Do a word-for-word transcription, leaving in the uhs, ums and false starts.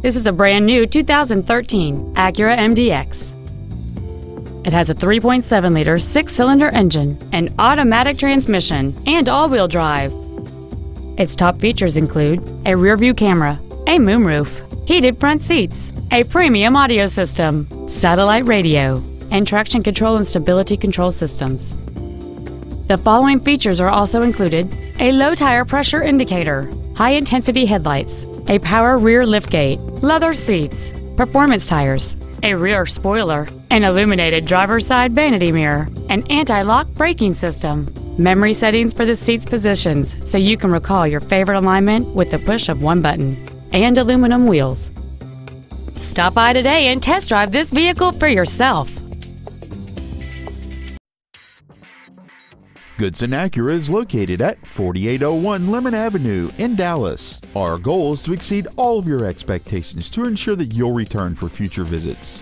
This is a brand new two thousand thirteen Acura M D X. It has a three point seven liter six-cylinder engine, an automatic transmission, and all-wheel drive. Its top features include a rear-view camera, a moonroof, heated front seats, a premium audio system, satellite radio, and traction control and stability control systems. The following features are also included: a low tire pressure indicator, high-intensity headlights, a power rear liftgate, leather seats, performance tires, a rear spoiler, an illuminated driver's side vanity mirror, an anti-lock braking system, memory settings for the seat's positions so you can recall your favorite alignment with the push of one button, and aluminum wheels. Stop by today and test drive this vehicle for yourself. Goodson Acura is located at forty-eight oh one Lemmon Avenue in Dallas. Our goal is to exceed all of your expectations to ensure that you'll return for future visits.